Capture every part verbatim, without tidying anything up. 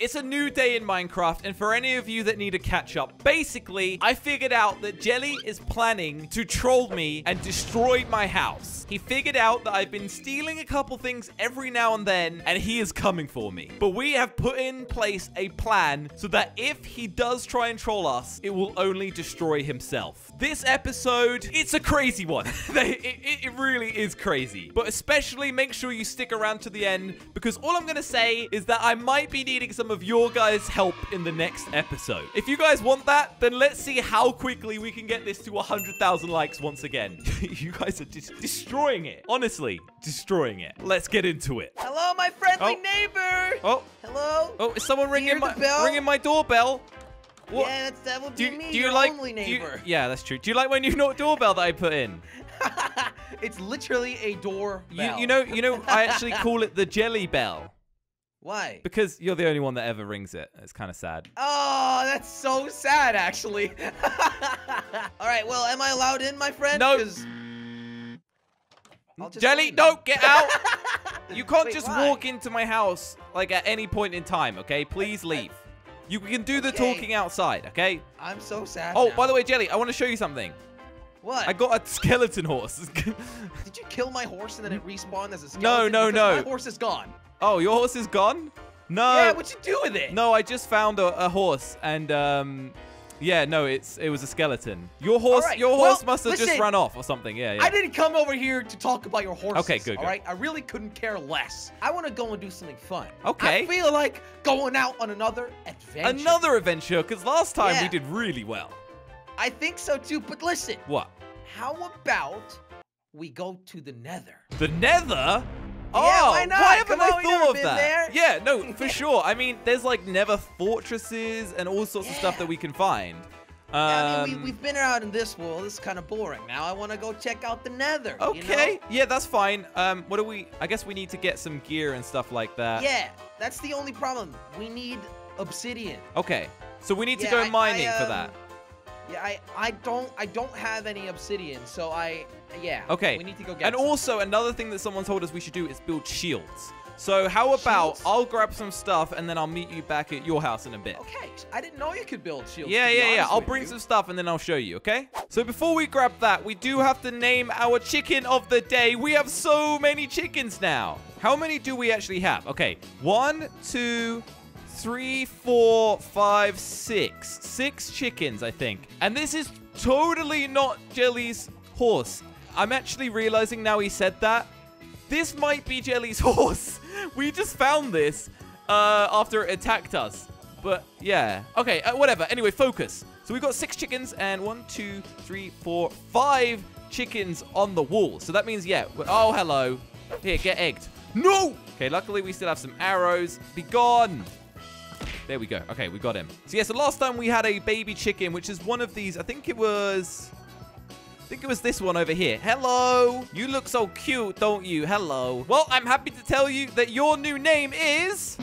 It's a new day in Minecraft, and for any of you that need a catch-up, basically, I figured out that Jelly is planning to troll me and destroy my house. He figured out that I've been stealing a couple things every now and then, and he is coming for me. But we have put in place a plan so that if he does try and troll us, it will only destroy himself. This episode, it's a crazy one. it, it really is crazy. But especially make sure you stick around to the end, because all I'm going to say is that I might be needing some of your guys' help in the next episode. If you guys want that, then let's see how quickly we can get this to one hundred thousand likes once again. You guys are just destroying it. Honestly, destroying it. Let's get into it. Hello, my friendly oh. neighbor. Oh. Hello. Oh, is someone ringing my ringing my doorbell? What? Yeah, that's, that would be do, me, do you your like, only neighbor. You, yeah, that's true. Do you like my new doorbell that I put in? It's literally a doorbell. You, you know, you know, I actually call it the Jelly Bell. Why? Because you're the only one that ever rings it. It's kind of sad. Oh, that's so sad, actually. All right, well, am I allowed in, my friend? No. Nope. Jelly, no, get out. You can't Wait, just why? walk into my house, like, at any point in time, okay? Please leave. You can do the okay. talking outside, okay? I'm so sad Oh, now. by the way, Jelly, I want to show you something. What? I got a skeleton horse. Did you kill my horse and then it respawned as a skeleton? No, no, no. My horse is gone. Oh, your horse is gone? No. Yeah, what'd you do with it? No, I just found a, a horse, and um, yeah, no, it's it was a skeleton. Your horse, right. your horse well, must have listen, just run off or something. Yeah, yeah. I didn't come over here to talk about your horses. Okay, good. All good. right, I really couldn't care less. I want to go and do something fun. Okay. I feel like going out on another adventure. Another adventure, because last time yeah. we did really well. I think so too. But listen. What? How about we go to the Nether? The Nether? Oh, yeah, why, not? why haven't Come I on, thought of that? There. Yeah, no, for sure. I mean, there's like never fortresses and all sorts yeah. of stuff that we can find. Um, yeah, I mean, we, we've been out in this world. It's kind of boring. Now I want to go check out the Nether. Okay, you know? yeah, that's fine. Um, what do we? I guess we need to get some gear and stuff like that. Yeah, that's the only problem. We need obsidian. Okay, so we need yeah, to go I, mining I, um, for that. Yeah, I, I don't I don't have any obsidian, so I yeah. Okay. We need to go get. And some. also another thing that someone told us we should do is build shields. So how about shields? I'll grab some stuff and then I'll meet you back at your house in a bit. Okay. I didn't know you could build shields. Yeah, yeah, yeah. I'll bring you. some stuff and then I'll show you. Okay. So before we grab that, we do have to name our chicken of the day. We have so many chickens now. How many do we actually have? Okay. One, two. Three, four, five, six. Six chickens, I think. And this is totally not Jelly's horse. I'm actually realizing now he said that. This might be Jelly's horse. We just found this uh, after it attacked us. But yeah. Okay, uh, whatever. Anyway, focus. So we've got six chickens and one, two, three, four, five chickens on the wall. So that means, yeah. Oh, hello. Here, get egged. No! Okay, luckily we still have some arrows. Be gone. There we go. Okay, we got him. So, yeah, so last time we had a baby chicken, which is one of these. I think it was... I think it was this one over here. Hello. You look so cute, don't you? Hello. Well, I'm happy to tell you that your new name is...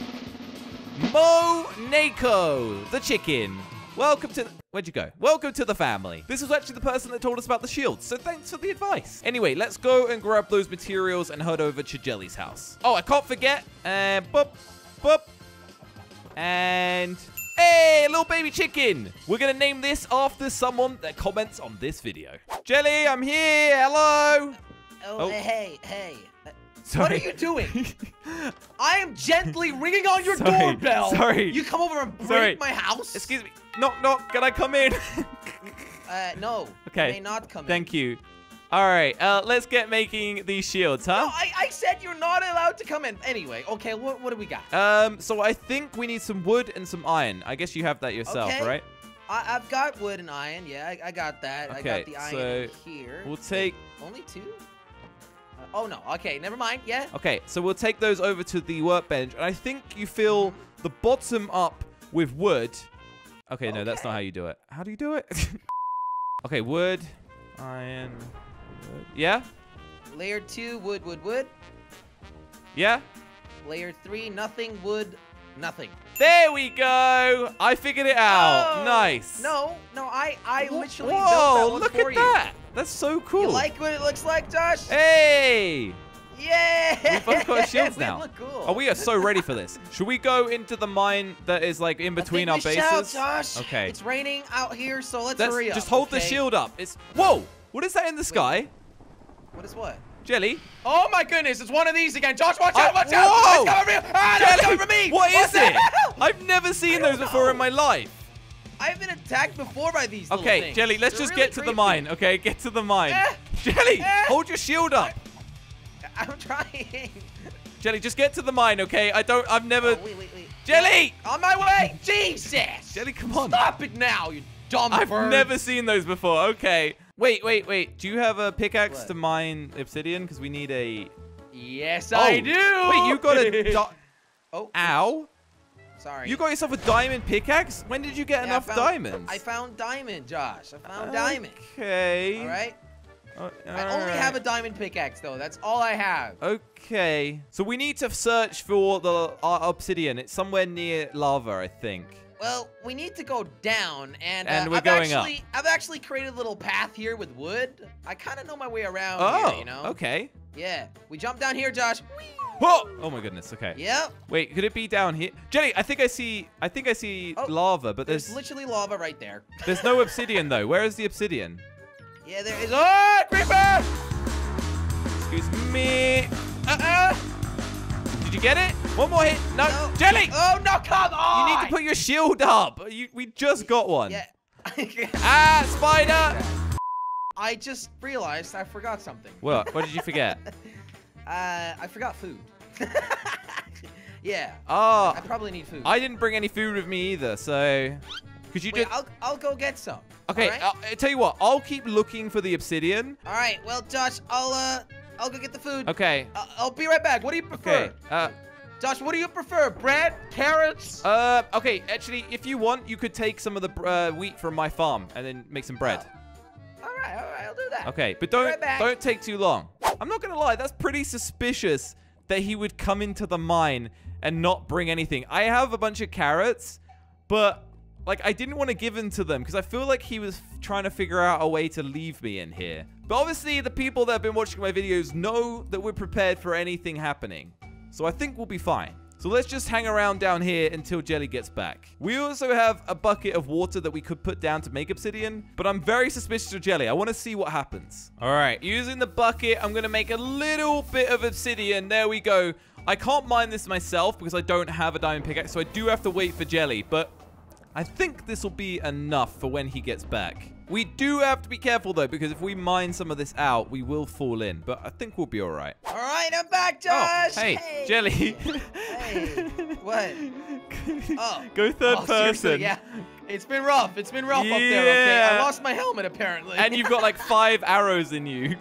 Mo Nako, the chicken. Welcome to... Where'd you go? Welcome to the family. This was actually the person that told us about the shield, so thanks for the advice. Anyway, let's go and grab those materials and head over to Jelly's house. Oh, I can't forget. And uh, boop, boop. And hey, little baby chicken. We're gonna name this after someone that comments on this video. Jelly, I'm here. Hello. Oh, oh. hey, hey. Sorry. What are you doing? I am gently ringing on your Sorry. doorbell. Sorry. You come over and break Sorry. my house. Excuse me. Knock, knock. Can I come in? uh, no. Okay. You may not come in. Thank you. All right, uh, let's get making these shields, huh? No, I, I said you're not allowed to come in. Anyway, okay, what, what do we got? Um, so I think we need some wood and some iron. I guess you have that yourself, okay. right? I, I've got wood and iron, yeah, I, I got that. Okay, I got the iron so here. We'll take... Wait, only two? Uh, oh, no, okay, never mind, yeah. Okay, so we'll take those over to the workbench, and I think you fill the bottom up with wood. Okay, okay. no, that's not how you do it. How do you do it? Okay, wood, iron... Yeah? Layer two, wood, wood, wood. Yeah? Layer three, nothing, wood, nothing. There we go! I figured it out. Oh, nice. No, no, I, I literally Whoa, built that one look for at you. that. That's so cool. You like what it looks like, Josh? Hey! Yay! We've both got shields now. We look cool. Oh, we are so ready for this. Should we go into the mine that is like in between I think we our bases? Shall, Josh. Okay. It's raining out here, so let's, let's hurry up. Just hold okay. the shield up. It's whoa! What is that in the sky? Wait. What is what? Jelly. Oh my goodness, it's one of these again. Josh, watch out, uh, watch whoa. out! It's coming for you! Ah, Jelly, no, it's coming for me! What is it? I've never seen those know. before in my life. I've been attacked before by these little Okay, things. Jelly, let's They're just really get to creepy. the mine, okay? Get to the mine. Eh. Jelly, eh. hold your shield up. I, I'm trying. Jelly, just get to the mine, okay? I don't, I've never. Oh, wait, wait, wait. Jelly! On my way! Jesus! Jelly, come on. Stop it now, you dumb I've bird. I've never seen those before, okay. Wait, wait, wait. Do you have a pickaxe what? to mine obsidian? Because we need a... Yes, oh. I do. Wait, you got a... oh. Ow. Sorry. You got yourself a diamond pickaxe? When did you get yeah, enough I found, diamonds? I found diamond, Josh. I found okay. diamond. Okay. All right. Uh, all I only right. have a diamond pickaxe, though. That's all I have. Okay. So we need to search for the uh, obsidian. It's somewhere near lava, I think. Well, we need to go down, and, uh, and we're I've, going actually, up. I've actually created a little path here with wood. I kind of know my way around oh, here, you know? okay. Yeah. We jump down here, Josh. Whee! Whoa! Oh my goodness. Okay. Yep. Wait, could it be down here? Jelly, I think I see. I think I see oh, lava, but there's, there's literally lava right there. There's no obsidian though. Where is the obsidian? Yeah, there is. Oh, creeper! Excuse me. Uh-uh. Did you get it? One more hit. No. no. Jelly. Oh no! Come on! You need to put your shield up. You, we just got one. Yeah. Ah, spider! I just realized I forgot something. What? What did you forget? Uh, I forgot food. yeah. Oh. I probably need food. I didn't bring any food with me either, so... Could you Wait, just... I'll, I'll go get some. Okay, right? I'll, I'll tell you what. I'll keep looking for the obsidian. All right, well, Josh, I'll, uh, I'll go get the food. Okay. I'll, I'll be right back. What do you prefer? Okay. Uh, Josh, what do you prefer? Bread? Carrots? Uh, okay, actually, if you want, you could take some of the uh, wheat from my farm and then make some bread. Oh. All right, all right, I'll do that. Okay, but don't, right don't take too long. I'm not gonna lie, that's pretty suspicious that he would come into the mine and not bring anything. I have a bunch of carrots, but like I didn't want to give in to them because I feel like he was trying to figure out a way to leave me in here. But obviously the people that have been watching my videos know that we're prepared for anything happening. So I think we'll be fine. So let's just hang around down here until Jelly gets back. We also have a bucket of water that we could put down to make obsidian, but I'm very suspicious of Jelly. I want to see what happens. All right, using the bucket, I'm going to make a little bit of obsidian. There we go. I can't mine this myself because I don't have a diamond pickaxe, so I do have to wait for Jelly, but I think this will be enough for when he gets back. We do have to be careful, though, because if we mine some of this out, we will fall in. But I think we'll be all right. All right, I'm back, Josh. Oh, hey, hey, Jelly. Hey, what? Oh. Go third oh, person. Yeah, it's been rough. It's been rough yeah. up there. Okay, I lost my helmet, apparently. And you've got, like, five arrows in you.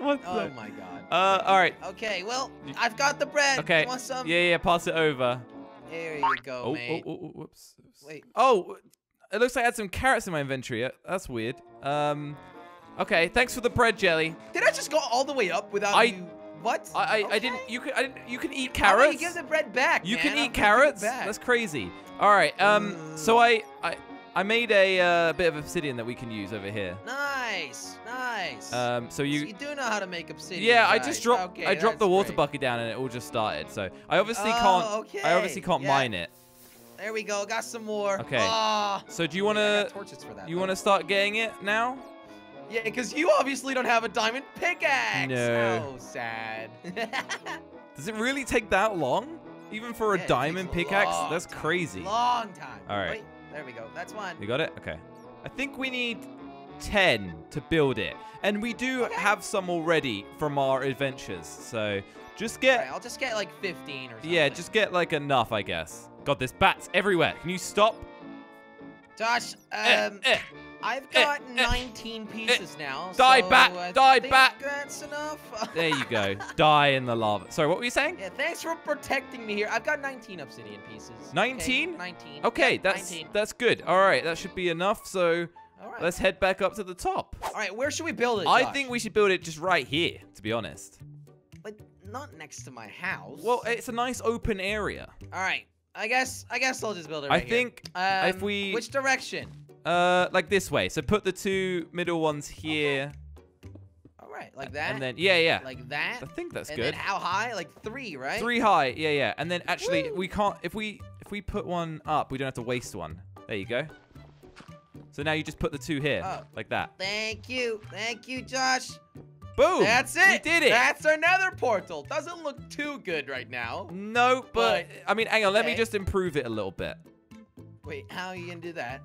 What the? Oh, my God. Uh, all right. Okay, well, I've got the bread. Okay. You want some? Yeah, yeah, pass it over. There you go, oh, mate. Oh, oh, oh, whoops. Wait. Oh, it looks like I had some carrots in my inventory. That's weird. Um, okay, thanks for the bread, Jelly. Did I just go all the way up without I, you? What? I I, okay. I didn't. You can I didn't, you can eat carrots. How can you give the bread back? You man? can eat carrots. That's crazy. All right. Um. Uh, so I I I made a uh, bit of obsidian that we can use over here. Nice, nice. Um. So you. So you do know how to make obsidian. Yeah. Nice. I just dropped. Okay, I dropped the water great. bucket down and it all just started. So I obviously oh, can't. Okay. I obviously can't yeah. mine it. There we go. Got some more. Okay. Oh. So do you want to you want to start getting it now? Yeah, because you obviously don't have a diamond pickaxe. No. How sad. Does it really take that long? Even for yeah, a diamond pickaxe? A That's time. crazy. Long time. All right. Wait, there we go. That's one. You got it? Okay. I think we need ten to build it. And we do okay. have some already from our adventures. So just get... All right, I'll just get like fifteen or something. Yeah, just get like enough, I guess. God, there's bats everywhere. Can you stop? Josh, um, eh, eh, I've got eh, nineteen eh, pieces eh, now. Die, so bat! I die, think bat! That's enough. There you go. Die in the lava. Sorry, what were you saying? Yeah, thanks for protecting me here. I've got nineteen obsidian pieces. nineteen? Okay, nineteen. Okay, yeah, that's nineteen. That's good. All right, that should be enough. So All right. let's head back up to the top. All right, where should we build it? Josh? I think we should build it just right here, to be honest. But not next to my house. Well, it's a nice open area. All right. I guess I guess I'll just build it right I here. think um, if we... Which direction? Uh, like this way. So put the two middle ones here. Okay. All right. high? Like that? And then, yeah, yeah. Like that? I think that's and good. And then how high? Like three, right? Three high, yeah, yeah. And then actually, Woo. we can't, if we if we put one up, we don't have to waste one. There you go. So now you just put the two here, oh, like that. Thank you. Thank you, Josh. Boom. That's it. We did it. That's our nether portal. Doesn't look too good right now. No, but, but I mean, hang on. Okay. Let me just improve it a little bit. Wait, how are you going to do that?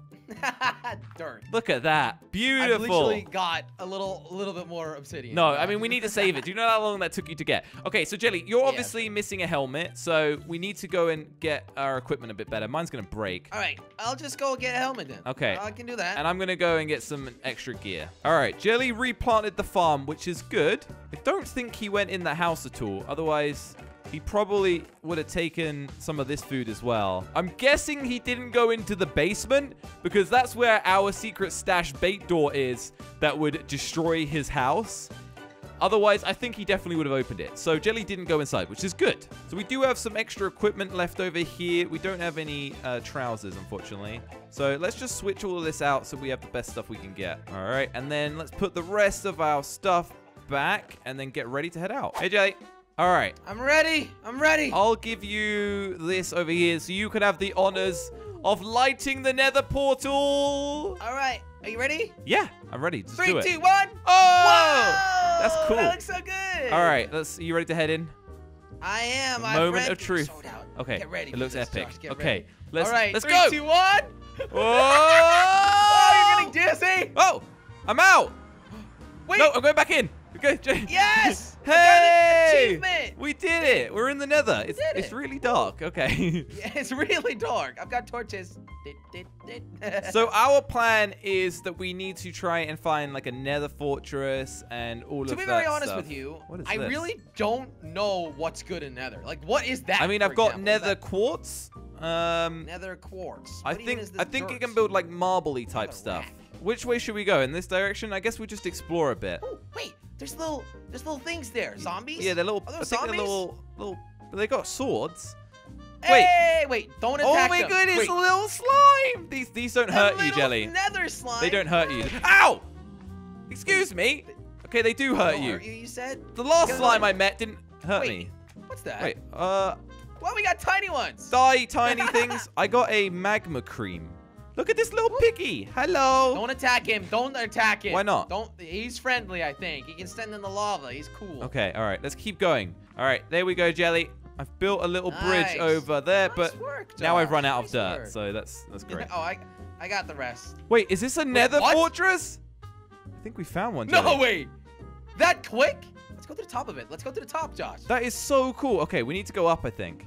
Dirt. Look at that. Beautiful. I've literally got a little a little bit more obsidian. No, I mean, we need to save it. Do you know how long that took you to get? Okay, so Jelly, you're obviously yeah. missing a helmet, so we need to go and get our equipment a bit better. Mine's going to break. All right, I'll just go get a helmet then. Okay. I can do that. And I'm going to go and get some extra gear. All right, Jelly replanted the farm, which is good. I don't think he went in the house at all. Otherwise... he probably would have taken some of this food as well. I'm guessing he didn't go into the basement because that's where our secret stash bait door is that would destroy his house. Otherwise, I think he definitely would have opened it. So Jelly didn't go inside, which is good. So we do have some extra equipment left over here. We don't have any uh, trousers, unfortunately. So let's just switch all of this out so we have the best stuff we can get. All right, and then let's put the rest of our stuff back and then get ready to head out. Hey, Jelly. All right. I'm ready. I'm ready. I'll give you this over here so you can have the honors of lighting the nether portal. All right. Are you ready? Yeah, I'm ready. Just Three, do it. Three, two, one. Oh! Whoa! That's cool. That looks so good. All right. Let's, are you ready to head in? I am. Moment of truth. Okay. Get ready. It looks epic. Okay. Ready. Let's, All right. Let's Three, go. Three, two, one. Whoa! Oh, you're getting dizzy. Oh, I'm out. Wait. No, I'm going back in. Okay. Yes! Hey! We did it! We're in the nether. It's, it's really dark. Okay. Yeah, it's really dark. I've got torches. So our plan is that we need to try and find like a nether fortress and all of that stuff. To be very honest with you, I really don't know what's good in nether. Like, what is that? I mean, I've got nether quartz. Um, nether quartz. I think I think it can build like marbly type stuff. Which way should we go? In this direction? I guess we'll just explore a bit. Oh, wait. There's little, there's little things there. Zombies? Yeah, they're little. I think they're little, little. They got swords. Wait, hey, wait! Don't attack them. Oh my goodness, wait. Little slime! These, these don't hurt you, Jelly. Nether slime. They don't hurt you. Ow! Excuse me. Okay, they do hurt you. You said the last slime I met didn't hurt me. What's that? Wait. Uh. Well, we got tiny ones. Die, tiny things. I got a magma cream. Look at this little piggy. Hello. Don't attack him. Don't attack him. Why not? Don't. He's friendly, I think. He can stand in the lava. He's cool. Okay. All right. Let's keep going. All right. There we go, Jelly. I've built a little nice. bridge over there, nice but work, now I've run out nice of dirt. Work. So that's that's great. Oh, I, I got the rest. Wait, is this a wait, nether what? fortress? I think we found one, Jelly. No, wait. That quick? Let's go to the top of it. Let's go to the top, Josh. That is so cool. Okay. We need to go up, I think.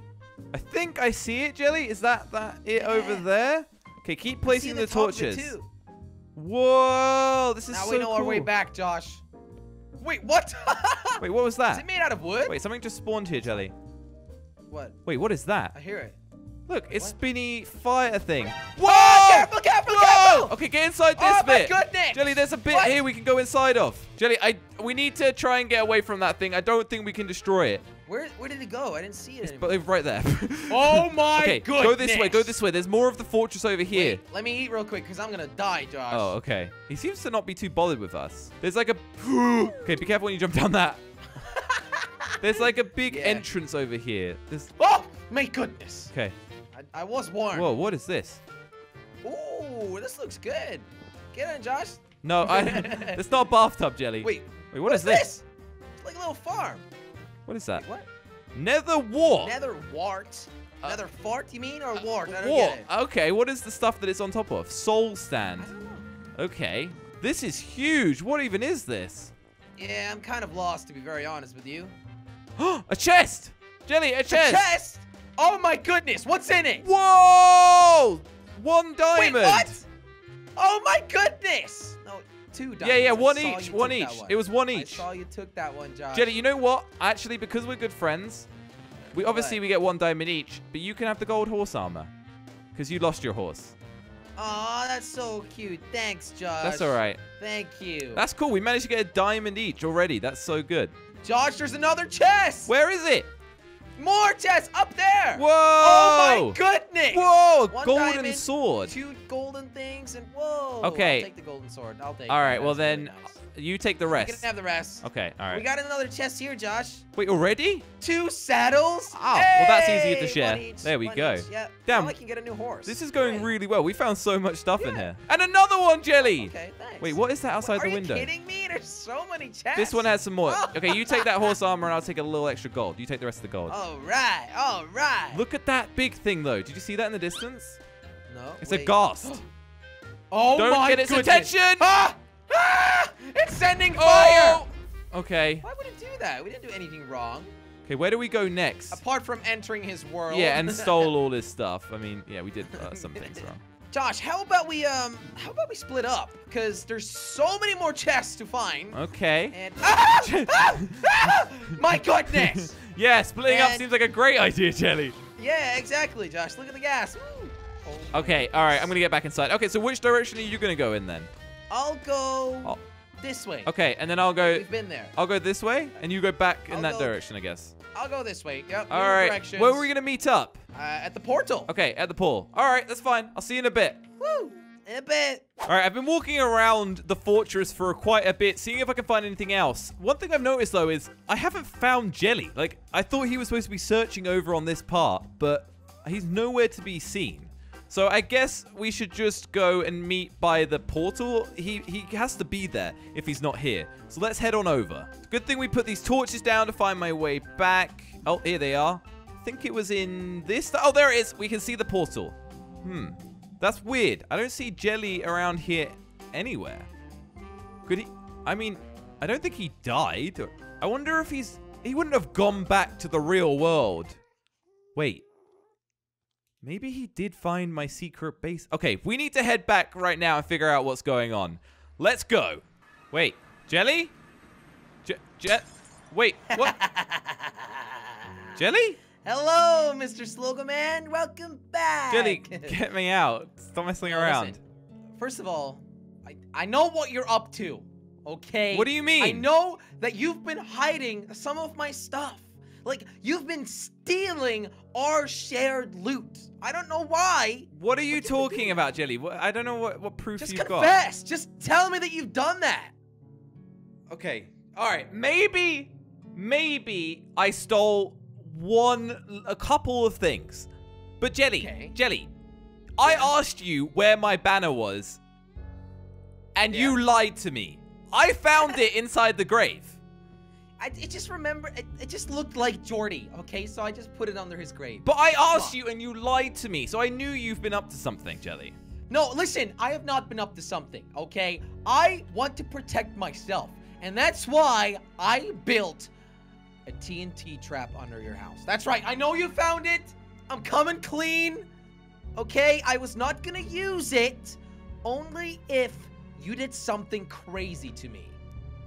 I think I see it, Jelly. Is that, that it yeah. over there? Okay, keep placing the, the torches. Whoa, this is so cool. Now we know our way back, Josh. Wait, what? Wait, what was that? Is it made out of wood? Wait, something just spawned here, Jelly. What? Wait, what is that? I hear it. Look, Wait, it's what? spinny fire thing. Whoa! Oh, careful, careful, Whoa! careful! Okay, get inside this oh, bit. Oh my goodness! Jelly, there's a bit what? here we can go inside of. Jelly, I we need to try and get away from that thing. I don't think we can destroy it. Where, where did it go? I didn't see it anymore. It's right there. Oh my okay, goodness. Go this way, go this way. There's more of the fortress over here. Wait, let me eat real quick because I'm going to die, Josh. Oh, okay. He seems to not be too bothered with us. There's like a... okay, be careful when you jump down that. There's like a big yeah. entrance over here. There's... oh, my goodness. Okay. I, I was warned. Whoa, what is this? Ooh, this looks good. Get in, Josh. No, I... it's not a bathtub, Jelly. Wait, Wait what, what is this? this? It's like a little farm. What is that? Wait, what? Nether wart. Nether wart. Uh, Nether fart, you mean? Or wart? Uh, I don't wart. get it. Okay, what is the stuff that it's on top of? Soul stand. I don't know. Okay. This is huge. What even is this? Yeah, I'm kind of lost, to be very honest with you. A chest! Jelly, a chest! A chest? Oh my goodness, what's in it? Whoa! One diamond. Wait, what? Oh my goodness! No. Two yeah, yeah, one each, one each. One. It was one each. I saw you took that one, Josh. Jelly, you know what? Actually, because we're good friends, we obviously what? we get one diamond each, but you can have the gold horse armor because you lost your horse. Oh, that's so cute. Thanks, Josh. That's all right. Thank you. That's cool. We managed to get a diamond each already. That's so good. Josh, there's another chest. Where is it? More chests up there. Whoa. Oh, my goodness. Whoa. One golden diamond, sword. Two golden things and whoa. Okay. I'll take the golden sword. I'll take it. All right. Well, then you take the rest. You can have the rest. Okay, all right. We got another chest here, Josh. Wait, already? Two saddles. Oh, hey! Well, that's easier to share. Each, there we go. Each, yeah. Damn. Now I can get a new horse. This is going really well. We found so much stuff yeah. in here. And another one, Jelly. Okay, thanks. Wait, what is that outside the window? Are you kidding me? There's so many chests. This one has some more. Oh. Okay, you take that horse armor, and I'll take a little extra gold. You take the rest of the gold. All right, all right. Look at that big thing, though. Did you see that in the distance? No. It's wait. a ghast. Oh Don't my get its goodness. attention! Ah! Ah! It's sending fire! Oh! Okay. Why would it do that? We didn't do anything wrong. Okay, where do we go next? Apart from entering his world. Yeah, and stole all his stuff. I mean, yeah, we did uh, some things wrong. Josh, how about we um, how about we split up? Because there's so many more chests to find. Okay. And ah! Ah! Ah! My goodness! Yeah, splitting and... up seems like a great idea, Jelly. Yeah, exactly, Josh. Look at the gas. Woo! Oh okay, all right, I'm gonna get back inside. Okay, so which direction are you gonna go in then? I'll go oh. this way. Okay, and then I'll go. We've been there. I'll go this way, and you go back I'll in that go, direction, I guess. I'll go this way. Yep. All right. Directions. Where are we gonna meet up? Uh, at the portal. Okay, at the pool. All right, that's fine. I'll see you in a bit. Woo! In a bit. All right, I've been walking around the fortress for quite a bit, seeing if I can find anything else. One thing I've noticed though is I haven't found Jelly. Like I thought he was supposed to be searching over on this part, but he's nowhere to be seen. So I guess we should just go and meet by the portal. He he has to be there if he's not here. So let's head on over. Good thing we put these torches down to find my way back. Oh, here they are. I think it was in this. Oh, there it is. We can see the portal. Hmm. That's weird. I don't see Jelly around here anywhere. Could he? I mean, I don't think he died. I wonder if he's... He wouldn't have gone back to the real world. Wait. Maybe he did find my secret base. Okay, we need to head back right now and figure out what's going on. Let's go. Wait, Jelly? Je Je Wait, what? Jelly? Hello, Mister Slogoman. Welcome back. Jelly, get me out. Stop messing around. Listen, first of all, I, I know what you're up to, okay? What do you mean? I know that you've been hiding some of my stuff. Like, you've been stealing our shared loot. I don't know why. What are you talking about, Jelly? I don't know what, what proof you've got. Just confess. Just tell me that you've done that. Okay. All right. Maybe, maybe I stole one, a couple of things. But Jelly, okay. Jelly, yeah. I asked you where my banner was, and yeah. you lied to me. I found it inside the grave. I it just remember, it, it just looked like Jordy, okay? So I just put it under his grave. But I asked you and you lied to me, so I knew you've been up to something, Jelly. No, listen, I have not been up to something, okay? I want to protect myself, and that's why I built a T N T trap under your house. That's right, I know you found it. I'm coming clean, okay? I was not gonna use it only if you did something crazy to me,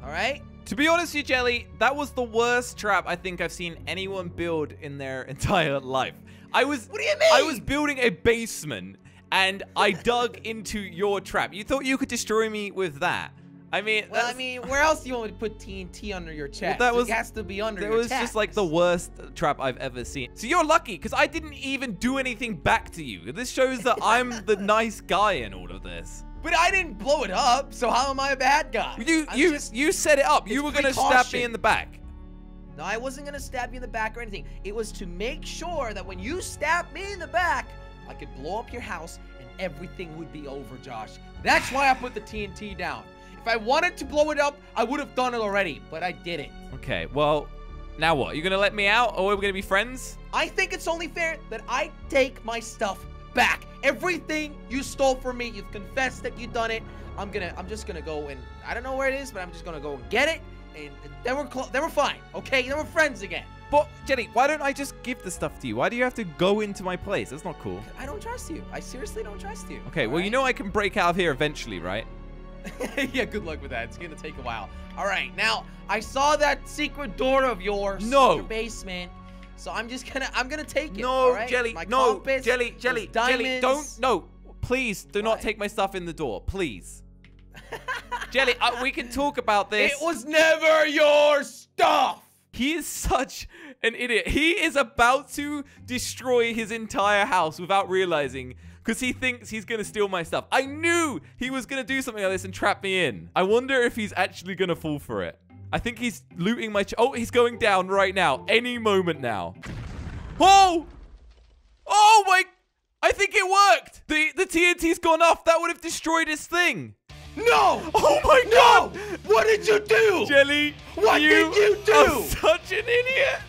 all right? To be honest with you, Jelly, that was the worst trap I think I've seen anyone build in their entire life. I was What do you mean? I was building a basement and I dug into your trap. You thought you could destroy me with that. I mean, well, I mean, where else do you want me to put T N T under your chest? Well, that was, it has to be under your chest. That was just like the worst trap I've ever seen. So you're lucky because I didn't even do anything back to you. This shows that I'm the nice guy in all of this. But I didn't blow it up, so how am I a bad guy? You I'm you just, you set it up. You were gonna stab me in the back. No, I wasn't gonna stab you in the back or anything. It was to make sure that when you stabbed me in the back, I could blow up your house and everything would be over, Josh. That's why I put the T N T down. If I wanted to blow it up, I would have done it already, but I didn't. Okay, well, now what? You're gonna let me out, or are we gonna be friends? I think it's only fair that I take my stuff back. Everything you stole from me, you've confessed that you've done it. I'm gonna, I'm just gonna go and I don't know where it is, but I'm just gonna go and get it, and, and then we're close, then we're fine, okay? Then we're friends again. But Jenny, why don't I just give the stuff to you? Why do you have to go into my place? That's not cool. I don't trust you. I seriously don't trust you. Okay, well right? You know I can break out of here eventually, right? Yeah, good luck with that. It's gonna take a while. All right, now I saw that secret door of yours. No. In your basement. So I'm just gonna, I'm gonna take it. No, all right? Jelly, my no, compass, Jelly, Jelly, Jelly, don't, no, please do what? Not take my stuff in the door, please. Jelly, uh, we can talk about this. It was never your stuff. He is such an idiot. He is about to destroy his entire house without realizing because he thinks he's going to steal my stuff. I knew he was going to do something like this and trap me in. I wonder if he's actually going to fall for it. I think he's looting my... Ch oh, he's going down right now. Any moment now. Oh! Oh, my... I think it worked. The, the T N T's gone off. That would have destroyed his thing. No! Oh, my no! God! What did you do? Jelly, what you did you do? Are such an idiot.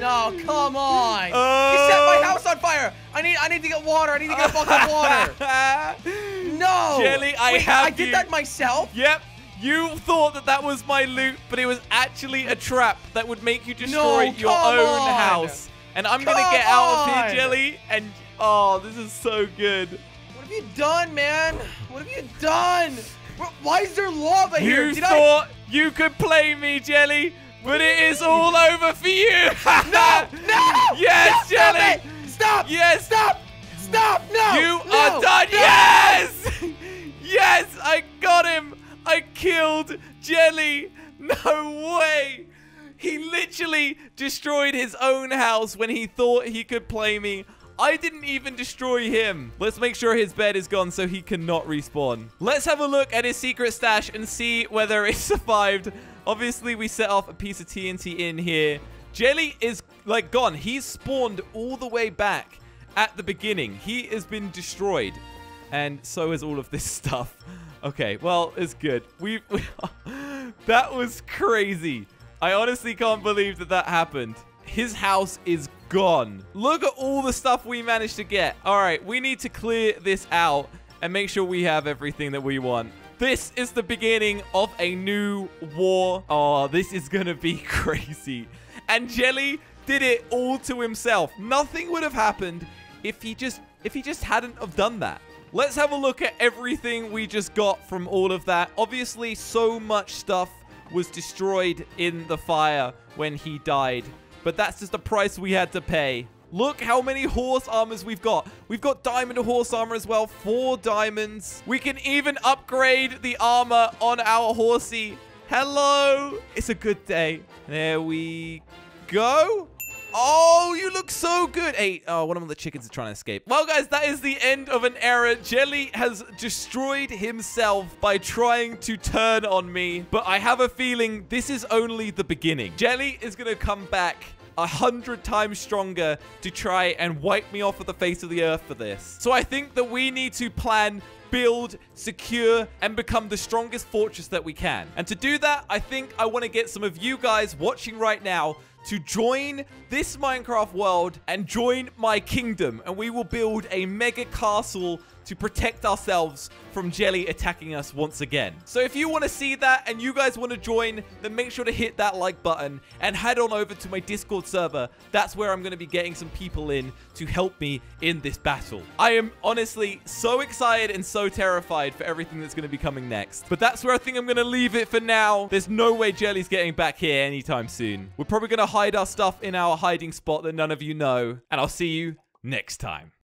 No, come on. Uh, you set my house on fire. I need I need to get water. I need to get a bucket of water. No. Jelly, I Wait, have I did you. that myself? Yep. You thought that that was my loot, but it was actually a trap that would make you destroy no, your own on. house. And I'm going to get on. out of here, Jelly. And, oh, this is so good. What have you done, man? What have you done? Why is there lava you here? You thought I... you could play me, Jelly. But it is all over for you! No! No! Yes, no, Jelly! Stop! Stop! Yes! Stop! Stop! No! You no, are done! No. Yes! Yes! I got him! I killed Jelly! No way! He literally destroyed his own house when he thought he could play me. I didn't even destroy him. Let's make sure his bed is gone so he cannot respawn. Let's have a look at his secret stash and see whether it survived. Obviously, we set off a piece of T N T in here. Jelly is, like, gone. He's spawned all the way back at the beginning. He has been destroyed. And so is all of this stuff. Okay, well, it's good. We, we That was crazy. I honestly can't believe that that happened. His house is gone. Gone. Look at all the stuff we managed to get. All right, we need to clear this out and make sure we have everything that we want. This is the beginning of a new war. Oh, this is gonna be crazy. And Jelly did it all to himself. Nothing would have happened if he just if he just hadn't have done that. Let's have a look at everything we just got from all of that. Obviously, so much stuff was destroyed in the fire when he died. But that's just the price we had to pay. Look how many horse armors we've got. We've got diamond horse armor as well. Four diamonds. We can even upgrade the armor on our horsey. Hello. It's a good day. There we go. Oh, you look so good. Hey, oh, one of the chickens is trying to escape. Well, guys, that is the end of an era. Jelly has destroyed himself by trying to turn on me. But I have a feeling this is only the beginning. Jelly is going to come back a hundred times stronger to try and wipe me off of the face of the earth for this. So I think that we need to plan, build, secure, and become the strongest fortress that we can. And to do that, I think I want to get some of you guys watching right now to join this Minecraft world and join my kingdom. And we will build a mega castle to protect ourselves from Jelly attacking us once again. So if you want to see that and you guys want to join, then make sure to hit that like button and head on over to my Discord server. That's where I'm going to be getting some people in to help me in this battle. I am honestly so excited and so terrified for everything that's going to be coming next. But that's where I think I'm going to leave it for now. There's no way Jelly's getting back here anytime soon. We're probably going to hide our stuff in our hiding spot that none of you know. And I'll see you next time.